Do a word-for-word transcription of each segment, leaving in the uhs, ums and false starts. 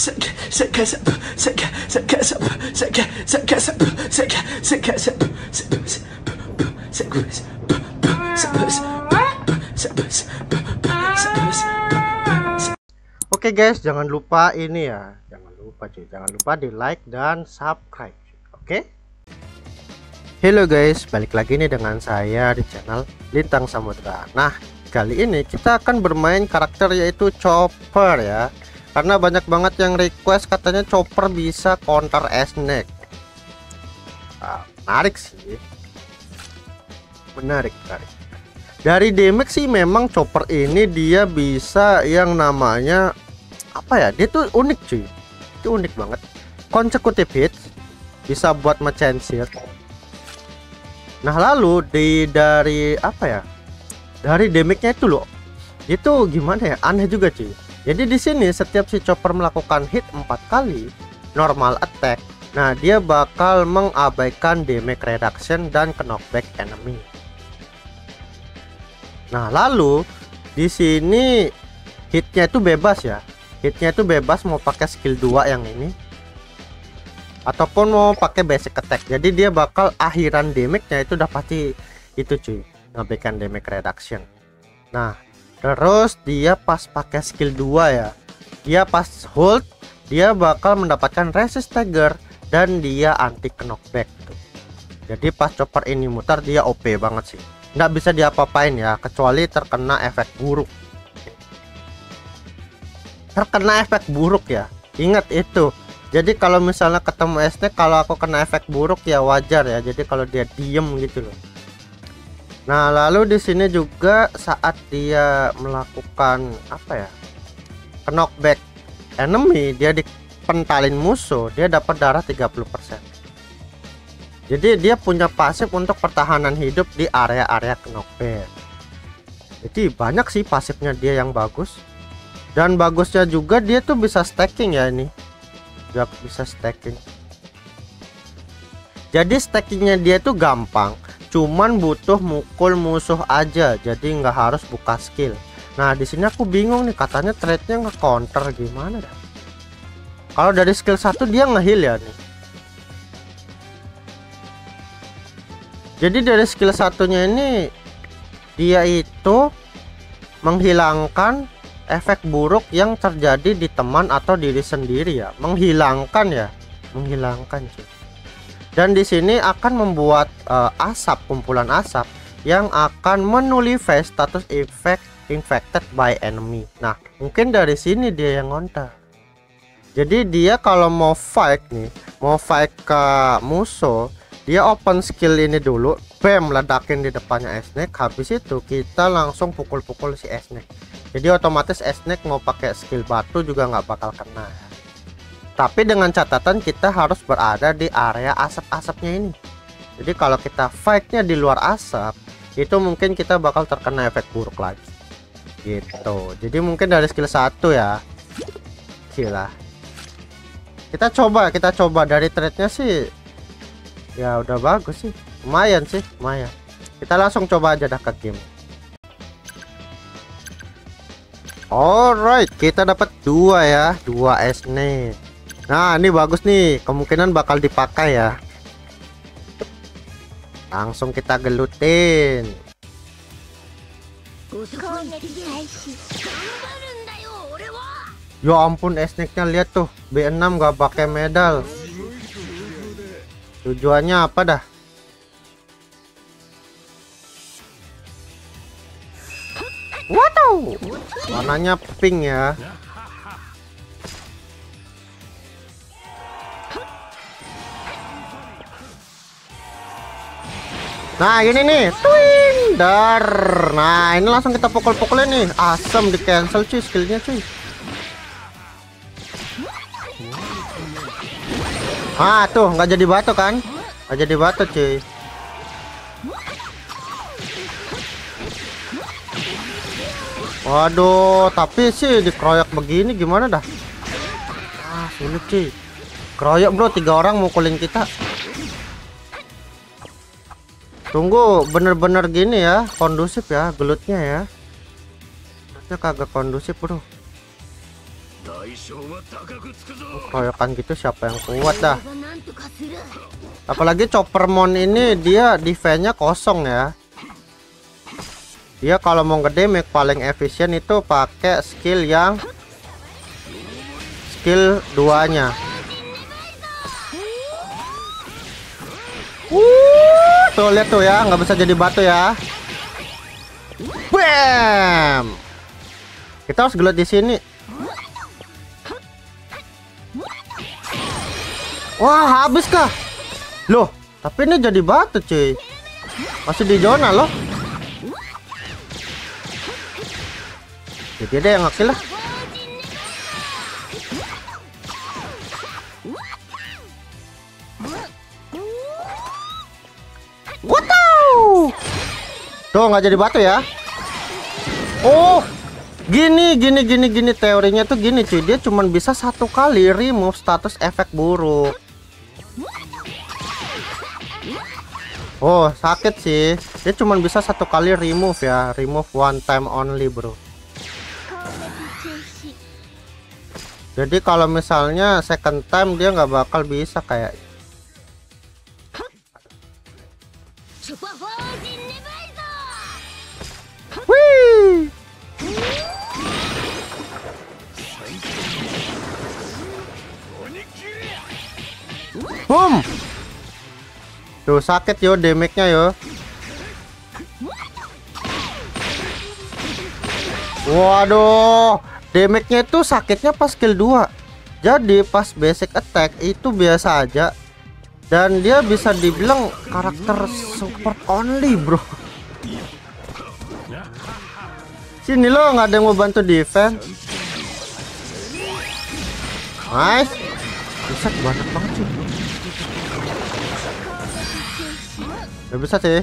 Oke guys, jangan lupa ini ya, jangan lupa cuy, jangan lupa di like dan subscribe. Oke. Halo guys, balik lagi nih dengan saya di channel Lintank Samodra. Nah, kali ini kita akan bermain karakter yaitu Chopper ya. Karena banyak banget yang request katanya Chopper bisa counter S Snake. Nah, menarik sih, menarik, menarik. Dari damage sih memang Chopper ini dia bisa yang namanya apa ya, dia tuh unik cuy, itu unik banget. Consecutive hits bisa buat mechancir. Nah lalu di dari apa ya, dari damage-nya itu loh, itu gimana ya, aneh juga cuy. Jadi di sini setiap si Chopper melakukan hit empat kali normal attack, nah dia bakal mengabaikan damage reduction dan knockback enemy. Nah lalu di sini hitnya itu bebas ya, hitnya itu bebas mau pakai skill dua yang ini ataupun mau pakai basic attack. Jadi dia bakal akhiran damage-nya itu udah pasti itu cuy, ngabaikan damage reduction. Nah terus dia pas pakai skill dua ya, dia pas hold dia bakal mendapatkan resist stagger dan dia anti knockback tuh. Jadi pas Chopper ini mutar dia O P banget sih, nggak bisa diapa-apain ya kecuali terkena efek buruk. Terkena efek buruk ya, ingat itu. Jadi kalau misalnya ketemu S T, kalau aku kena efek buruk ya wajar ya. Jadi kalau dia diem gitu loh. Nah lalu di sini juga saat dia melakukan apa ya, knockback enemy, dia dipentalin musuh, dia dapat darah tiga puluh persen. Jadi dia punya pasif untuk pertahanan hidup di area-area knockback. Jadi banyak sih pasifnya dia yang bagus. Dan bagusnya juga dia tuh bisa stacking ya ini, dia bisa stacking. Jadi stackingnya dia tuh gampang, cuman butuh mukul musuh aja, jadi nggak harus buka skill. Nah di sini aku bingung nih, katanya trade-nya nge counter gimana ya? Kalau dari skill satu dia ngeheal ya nih. Jadi dari skill satunya ini dia itu menghilangkan efek buruk yang terjadi di teman atau diri sendiri ya, menghilangkan ya, menghilangkan cuy. Dan di sini akan membuat uh, asap, kumpulan asap yang akan menulify status effect infected by enemy. Nah, mungkin dari sini dia yang ngonter. Jadi dia kalau mau fight nih, mau fight ke musuh, dia open skill ini dulu, bam, ledakin di depannya S Snake. Habis itu kita langsung pukul-pukul si S Snake. Jadi otomatis S Snake mau pakai skill batu juga nggak bakal kena. Tapi dengan catatan kita harus berada di area asap-asapnya ini. Jadi kalau kita fight-nya di luar asap, itu mungkin kita bakal terkena efek buruk lagi. Gitu. Jadi mungkin dari skill satu ya. Gila. Kita coba, kita coba dari trade-nya sih. Ya udah bagus sih. Lumayan sih, lumayan. Kita langsung coba aja dah ke game. Alright, kita dapat dua ya, dua S Snake. Nah ini bagus nih, kemungkinan bakal dipakai ya. Langsung kita gelutin. Ya ampun, S Snake-nya lihat tuh, B enam gak pakai medal. Tujuannya apa dah? Waduh, warnanya pink ya. Nah ini nih, twin dar. Nah ini langsung kita pukul-pukulnya nih. Asem di cancel cuy skillnya cuy. Ah tuh nggak jadi batu kan? Nggak jadi batu cuy. Waduh, tapi sih dikeroyok begini gimana dah? Ah sulit cuy. Keroyok bro, tiga orang mukulin kita. Tunggu bener-bener gini ya, kondusif ya gelutnya ya. Ternyata kagak kondusif bro. Keroyokan gitu siapa yang kuat dah. Apalagi Choppermon ini dia defense-nya kosong ya. Dia kalau mau ngedamage paling efisien itu pakai skill yang skill duanya. Wuh, tuh lihat tuh ya, nggak bisa jadi batu ya. Bam! Kita harus gelut di sini. Wah, habis kah? Loh, tapi ini jadi batu cuy. Masih di zona loh. Jadi ada yang ngakil lah. Wow, tuh nggak jadi batu ya. Oh, gini gini gini gini teorinya tuh gini cuy. Dia cuman bisa satu kali remove status efek buruk. Oh sakit sih. Dia cuman bisa satu kali remove ya. Remove one time only bro. Jadi kalau misalnya second time dia nggak bakal bisa kayak. Wih. Boom. Tuh sakit yo damage-nya yo. Waduh. Damage-nya itu sakitnya pas skill dua. Jadi pas basic attack itu biasa aja. Dan dia bisa dibilang karakter support only bro. Sini lo nggak ada yang mau bantu defense. Nice. Bisa banyak banget sih. Gak bisa sih.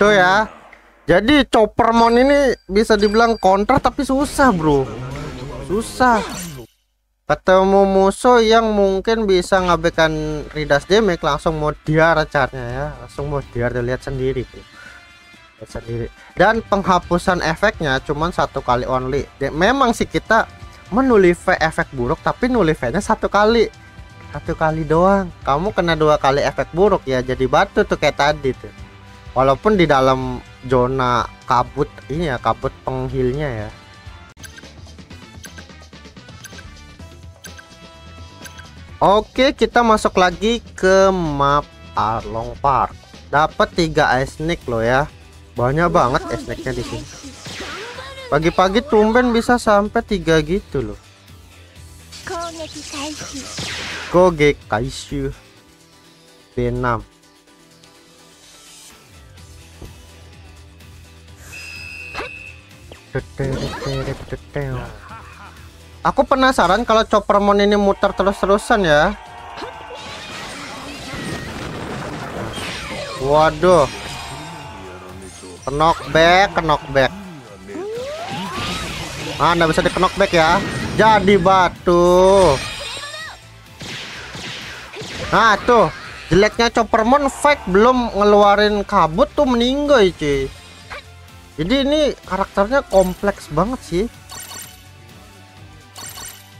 Tuh ya. Jadi Choppermon ini bisa dibilang kontra tapi susah bro. Susah. Ketemu musuh yang mungkin bisa ngabekan Rida's damage langsung mau diar caranya ya. Langsung mau diar dilihat sendiri bro. Lihat sendiri. Dan penghapusan efeknya cuman satu kali only. Memang sih kita menulive efek buruk tapi nulive-nya satu kali. Satu kali doang. Kamu kena dua kali efek buruk ya jadi batu tuh kayak tadi tuh. Walaupun di dalam zona kabut ini ya, kabut penghilnya ya. Oke, kita masuk lagi ke map Arlong Park. Dapat tiga S Snake loh ya. Banyak banget S Snake-nya di sini. Pagi-pagi tumben bisa sampai tiga gitu loh. Kogeki Kaishu B enam. Aku penasaran kalau Choppermon ini muter terus-terusan ya. Waduh. Knockback, knockback. Ah, nggak bisa di knockback ya. Jadi batu. Nah tuh, jeleknya Choppermon fake belum ngeluarin kabut tuh meninggoy cuy. Jadi ini karakternya kompleks banget sih.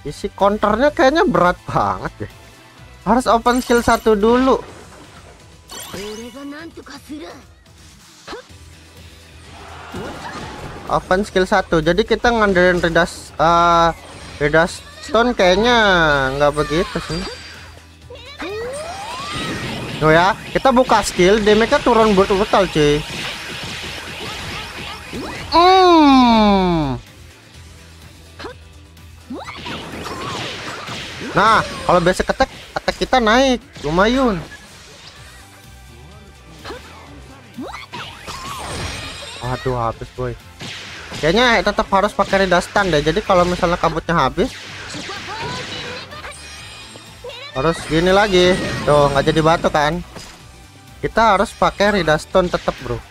Isi counternya kayaknya berat banget deh. Harus open skill satu dulu. Open skill satu. Jadi kita ngandelin Rida uh, Rida Stone kayaknya nggak begitu sih. Tuh ya, kita buka skill, damage-nya turun brutal cuy. Hmm. Nah, kalau basic attack, attack kita naik lumayan. Aduh, habis boy. Kayaknya tetap harus pakai Rida Stone deh. Jadi kalau misalnya kabutnya habis, harus gini lagi. Tuh, nggak jadi batu kan? Kita harus pakai Rida Stone tetap bro.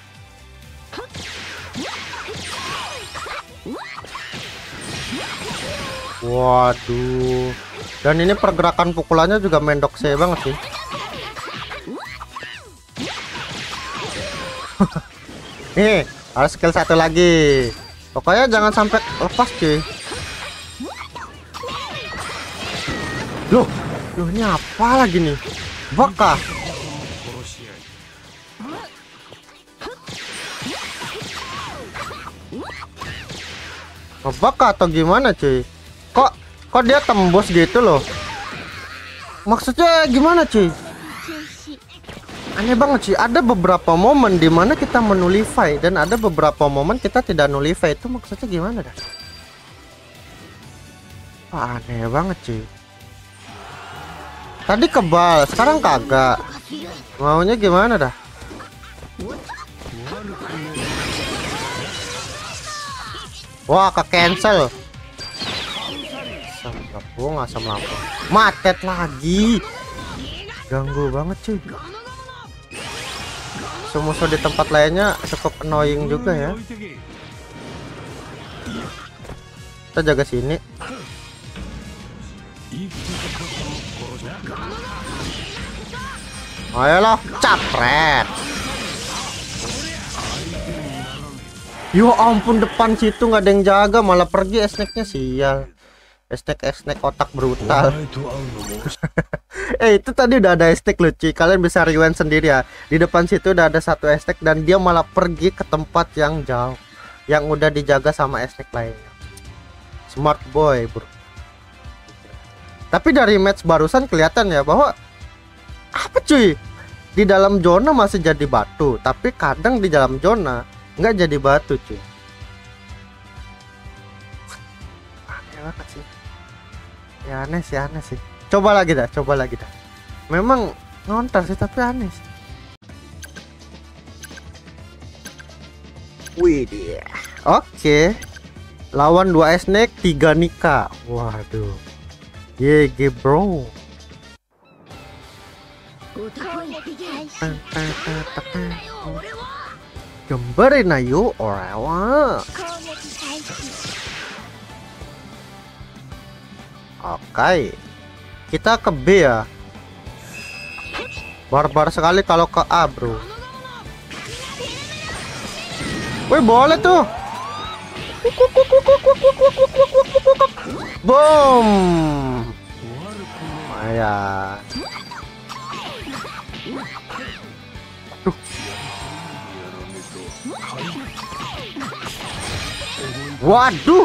Waduh. Dan ini pergerakan pukulannya juga mendok saya banget sih. Nih, harus skill satu lagi. Pokoknya jangan sampai lepas, cuy. Loh, loh ini apa lagi nih? Bakah. Ngebakah atau gimana, cuy? Kok kok dia tembus gitu loh? Maksudnya gimana, cuy? Aneh banget sih, ada beberapa momen dimana kita menullify dan ada beberapa momen kita tidak nullify. Itu maksudnya gimana dah? Wah, aneh banget sih. Tadi kebal, sekarang kagak. Maunya gimana dah? Wah, ke cancel. Sembapung, asam lampu. Matet lagi. Ganggu banget cuy. Musuh di tempat lainnya cukup annoying juga ya. Kita jaga sini. Ayolah, capret. Yo ampun, depan situ nggak ada yang jaga, malah pergi S Snake-nya, sial. S Snake S Snake otak brutal. Eh, itu tadi udah ada S Snake lucu. Kalian bisa rewind sendiri ya. Di depan situ udah ada satu S Snake dan dia malah pergi ke tempat yang jauh yang udah dijaga sama S Snake lainnya. Smart boy, bro. Tapi dari match barusan kelihatan ya bahwa apa cuy? Di dalam zona masih jadi batu, tapi kadang di dalam zona nggak jadi batu, cuy. Aneh banget sih. Ya aneh sih, aneh sih. Coba lagi dah, coba lagi dah. Memang nonton sih, tapi aneh sih. Wih dia. Oke. Lawan dua S Snake, tiga Nika. Waduh. G G bro. Gemberin ayo orang. Oke, kita ke B ya. Barbar sekali kalau ke A, bro. Wih, boleh tuh. Boom. Maya. Duh. Waduh.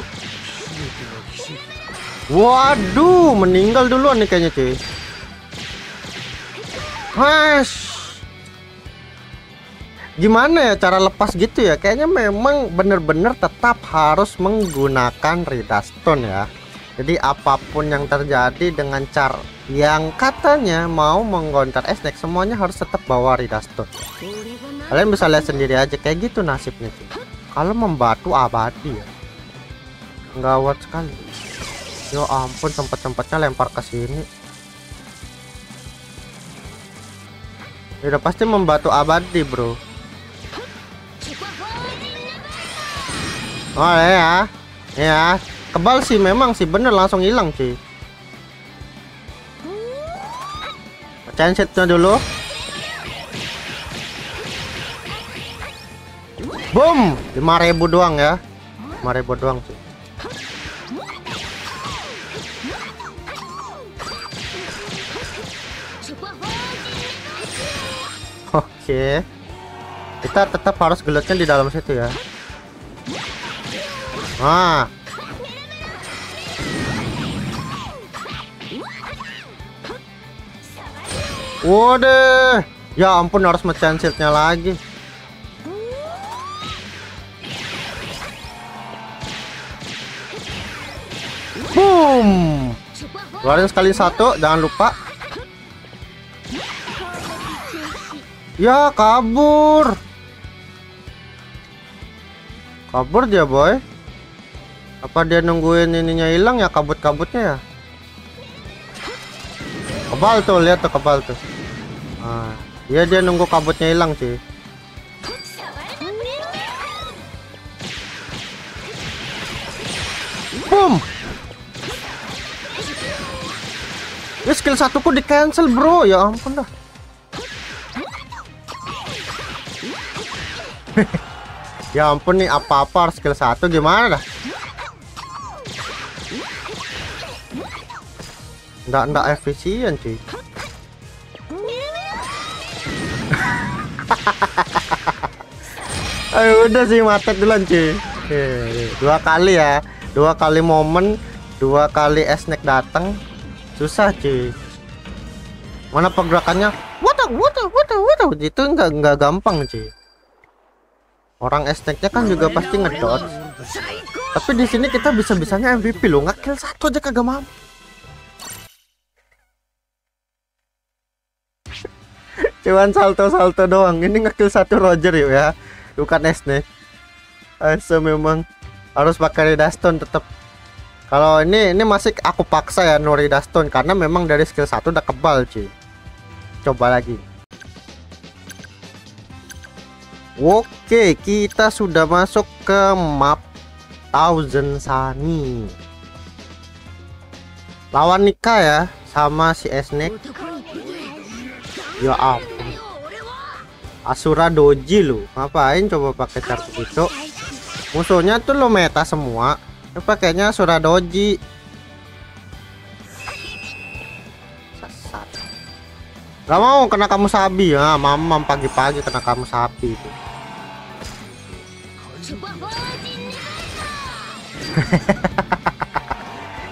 Waduh, meninggal duluan nih kayaknya cuy. Hash. Gimana ya cara lepas gitu ya? Kayaknya memang bener-bener tetap harus menggunakan Rida Stone ya. Jadi apapun yang terjadi dengan cara yang katanya mau menggontar S Snake, semuanya harus tetap bawa Rida Stone. Kalian bisa lihat sendiri aja kayak gitu nasibnya cuy. Kalau membatu abadi ya. Gawat sekali. Ya ampun, sempat-sempatnya lempar ke sini. Udah pasti membatu abadi, bro. Oh ya, ya kebal sih memang sih, bener langsung hilang sih. Chansetnya dulu. Boom, lima ribu doang ya, lima ribu doang sih. Oke, kita tetap harus gelutnya di dalam situ ya. Nah, waduh, ya ampun harus mecahin shieldnya lagi. Boom, keluarin sekali satu, jangan lupa. Ya kabur, kabur dia boy. Apa dia nungguin ininya hilang ya, kabut-kabutnya ya? Kebal tuh, lihat tuh kebal tuh. Nah, ya dia nunggu kabutnya hilang sih. Boom. Ya skill satuku di cancel bro, ya ampun dah. Ya ampun nih, apa-apa harus skill satu gimana dah? Nggak, nggak efisien cuy. Ayo udah sih, mata duluan cuy. Dua kali ya, dua kali momen, dua kali S Snake datang, susah cuy. Mana pergerakannya? Waduh, waduh, waduh, waduh, itu nggak nggak gampang cuy. Orang S Snake-nya kan juga pasti ngedot. Tapi di sini kita bisa-bisanya M V P loh, nggak kill satu aja kagak mampu. Cuman salto-salto doang. Ini ngekill satu Roger yuk ya, bukan S Snake. Aso memang harus pakai Rida Stone tetap. Kalau ini ini masih aku paksa ya Nuri Rida Stone, karena memang dari skill satu udah kebal cuy. Coba lagi. Oke, kita sudah masuk ke map Thousand Sunny. Lawan Nika ya sama si S Snake. Ya ampun, Asura Doji lu ngapain coba pakai kartu itu? Musuhnya tuh lo meta semua, lu pakainya Asura Doji. Sesat. Gak mau kena kamu sapi ya, mamam pagi-pagi kena kamu sapi itu.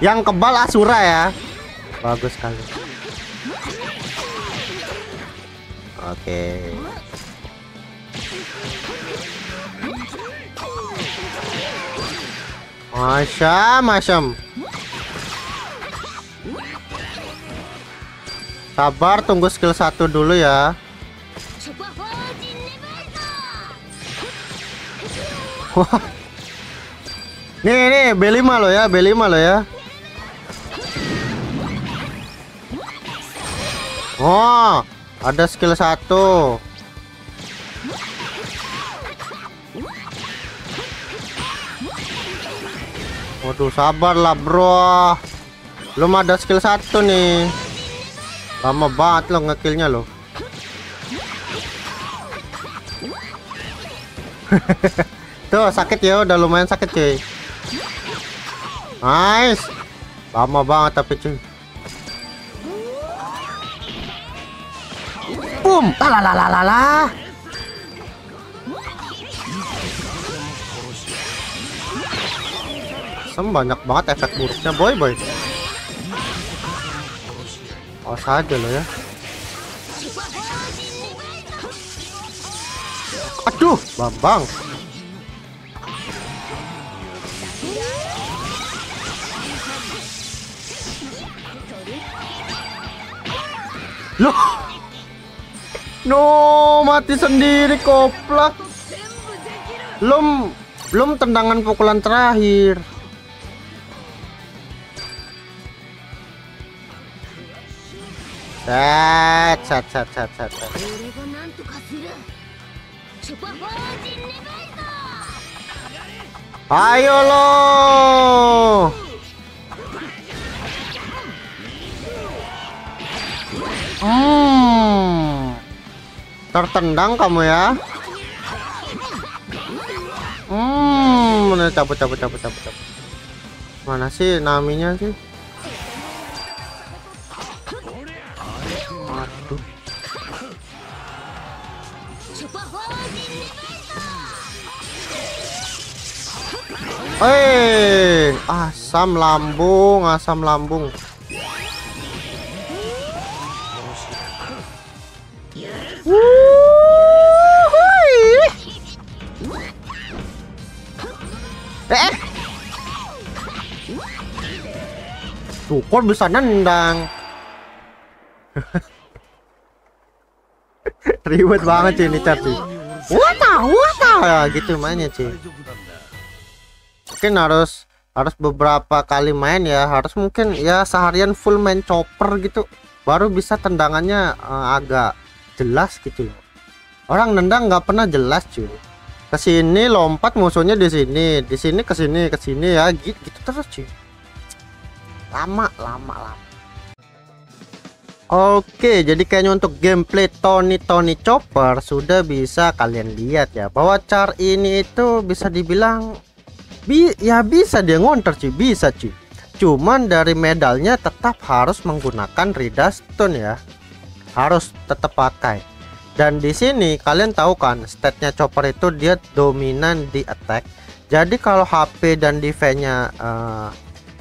Yang kebal Asura ya, bagus sekali. Oke, masam masam, sabar tunggu skill satu dulu ya. Wah, nih nih B lima lo ya, B lima lo ya. Oh, ada skill satu. Waduh, sabarlah bro, belum ada skill satu nih. Lama banget lo ngekillnya lo. Tuh sakit ya, udah lumayan sakit cuy. Nice. Lama banget tapi cuy. Boom, la la la la la. Sembanyak banget efek buruknya boy boy. Oh saja lo ya. Aduh, bambang. Loh. No, mati sendiri koplak. Belum belum tendangan pukulan terakhir. Set, set, set, set, set, set. Ayo lo. Hmm. Tertendang kamu ya. Hmm, mana cabut cabut cabut cabut cabut. Mana sih naminya sih? Aduh. Eh, asam lambung, asam lambung. Eh, tuh kok bisa nendang. Ribet banget sih ini chat sih. Wata wata ya, gitu mainnya sih. Mungkin harus harus beberapa kali main ya, harus mungkin ya seharian full main chopper gitu, baru bisa tendangannya uh, agak jelas gitu. Orang nendang nggak pernah jelas cuy. Ke sini lompat musuhnya di sini, di sini ke sini ke sini ya, gitu, gitu terus cuy. Lama lama lama. Oke, jadi kayaknya untuk gameplay Tony Tony Chopper sudah bisa kalian lihat ya, bahwa char ini itu bisa dibilang bi ya bisa dia ngonter sih, bisa sih. Cuman dari medalnya tetap harus menggunakan Rida Stone ya. Harus tetap pakai. Dan di sini kalian tahu kan statnya Chopper itu dia dominan di attack. Jadi kalau H P dan defense-nya uh,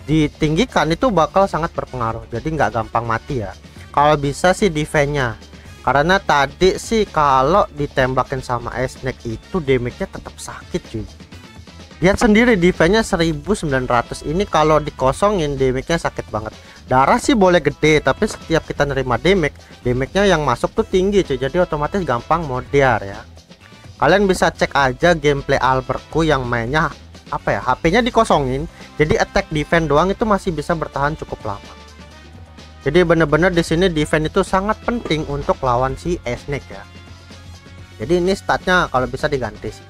ditinggikan itu bakal sangat berpengaruh. Jadi nggak gampang mati ya. Kalau bisa sih defense-nya, karena tadi sih kalau ditembakin sama S Snake itu damage-nya tetap sakit cuy. Lihat sendiri defense-nya seribu sembilan ratus, ini kalau dikosongin damage-nya sakit banget. Darah sih boleh gede, tapi setiap kita nerima damage, damage-nya yang masuk tuh tinggi cuy, jadi otomatis gampang modiar ya. Kalian bisa cek aja gameplay Albertku yang mainnya apa ya, H P-nya dikosongin, jadi attack defense doang itu masih bisa bertahan cukup lama. Jadi bener-bener di sini defense itu sangat penting untuk lawan si S Snake ya. Jadi ini statnya kalau bisa diganti sih.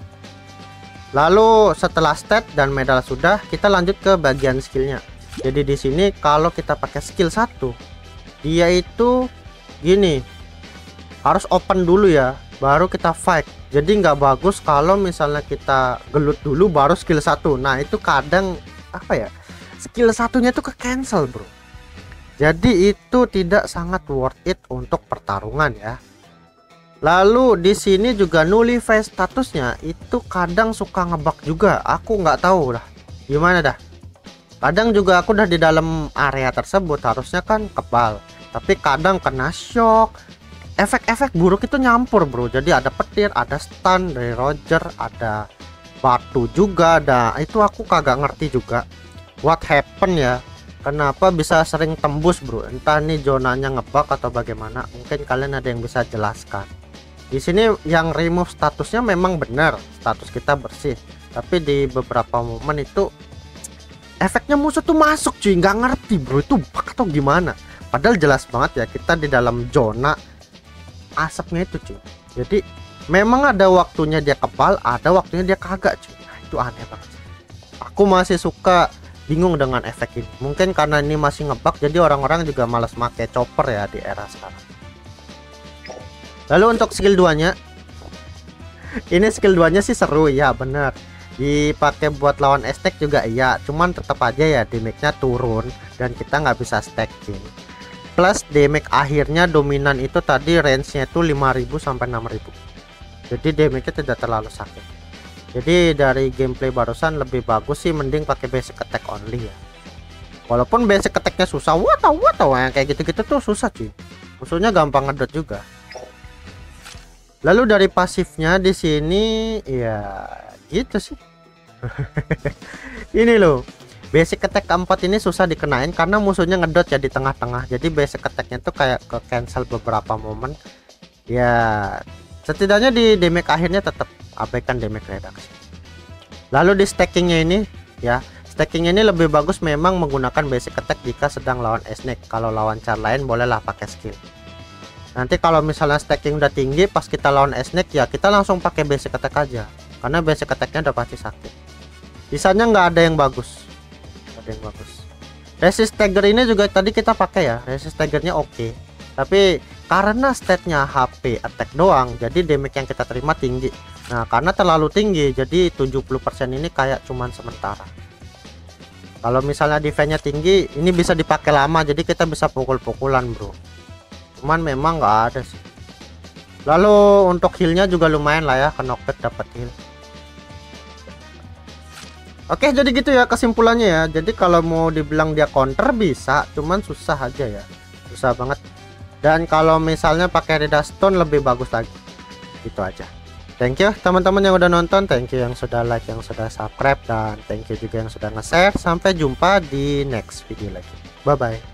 Lalu setelah stat dan medal sudah, kita lanjut ke bagian skillnya. Jadi di sini kalau kita pakai skill satu, dia itu gini, harus open dulu ya, baru kita fight. Jadi nggak bagus kalau misalnya kita gelut dulu baru skill satu. Nah itu kadang apa ya, skill satunya itu ke cancel bro. Jadi itu tidak sangat worth it untuk pertarungan ya. Lalu di sini juga nullify statusnya itu kadang suka ngebug juga. Aku nggak tahu lah gimana dah. Kadang juga aku udah di dalam area tersebut, harusnya kan kebal, tapi kadang kena shock. Efek-efek buruk itu nyampur bro. Jadi ada petir, ada stun dari Roger, ada batu juga ada. Itu aku kagak ngerti juga what happen ya. Kenapa bisa sering tembus bro? Entah nih zonanya ngebug atau bagaimana? Mungkin kalian ada yang bisa jelaskan. Di sini yang remove statusnya memang benar, status kita bersih. Tapi di beberapa momen itu efeknya musuh tuh masuk cuy, nggak ngerti bro itu bug atau gimana? Padahal jelas banget ya kita di dalam zona asapnya itu cuy. Jadi memang ada waktunya dia kebal, ada waktunya dia kagak cuy. Nah, itu aneh banget. Aku masih suka bingung dengan efek ini. Mungkin karena ini masih ngebug, jadi orang-orang juga malas pakai Chopper ya di era sekarang. Lalu untuk skill dua-nya, ini skill dua-nya sih seru ya, bener. Dipakai buat lawan S-Stack juga iya, cuman tetap aja ya damage-nya turun dan kita nggak bisa stacking. Plus damage akhirnya dominan itu tadi range-nya itu lima ribu sampai enam ribu. Jadi damage-nya tidak terlalu sakit. Jadi dari gameplay barusan lebih bagus sih mending pakai basic attack only ya. Walaupun basic attacknya susah, wah tahu wah tahu kayak gitu-gitu tuh susah cuy. Musuhnya gampang ngedot juga. Lalu dari pasifnya di sini ya gitu sih. Ini loh. Basic attack keempat ini susah dikenain karena musuhnya ngedot ya di tengah-tengah. Jadi basic attacknya tuh kayak ke cancel beberapa momen. Ya setidaknya di damage akhirnya tetap abaikan damage reduksi. Lalu di stackingnya ini ya, stackingnya ini lebih bagus memang menggunakan basic attack jika sedang lawan S Snake. Kalau lawan char lain bolehlah pakai skill. Nanti kalau misalnya stacking udah tinggi pas kita lawan S Snake ya kita langsung pakai basic attack aja, karena basic attacknya udah pasti sakit. Sisanya nggak ada yang bagus, nggak ada yang bagus. Resist Tiger ini juga tadi kita pakai ya, resist Tigernya oke okay. Tapi karena statnya H P attack doang, jadi damage yang kita terima tinggi. Nah karena terlalu tinggi, jadi tujuh puluh persen ini kayak cuman sementara. Kalau misalnya defense-nya tinggi, ini bisa dipakai lama, jadi kita bisa pukul-pukulan bro. Cuman memang nggak ada sih. Lalu untuk heal-nya juga lumayan lah ya, ke knockback dapat heal. Oke, jadi gitu ya kesimpulannya ya. Jadi kalau mau dibilang dia counter bisa, cuman susah aja ya, susah banget. Dan kalau misalnya pakai Rida Stone lebih bagus lagi. Itu aja. Thank you teman-teman yang udah nonton, thank you yang sudah like, yang sudah subscribe, dan thank you juga yang sudah nge-share. Sampai jumpa di next video lagi. Bye bye.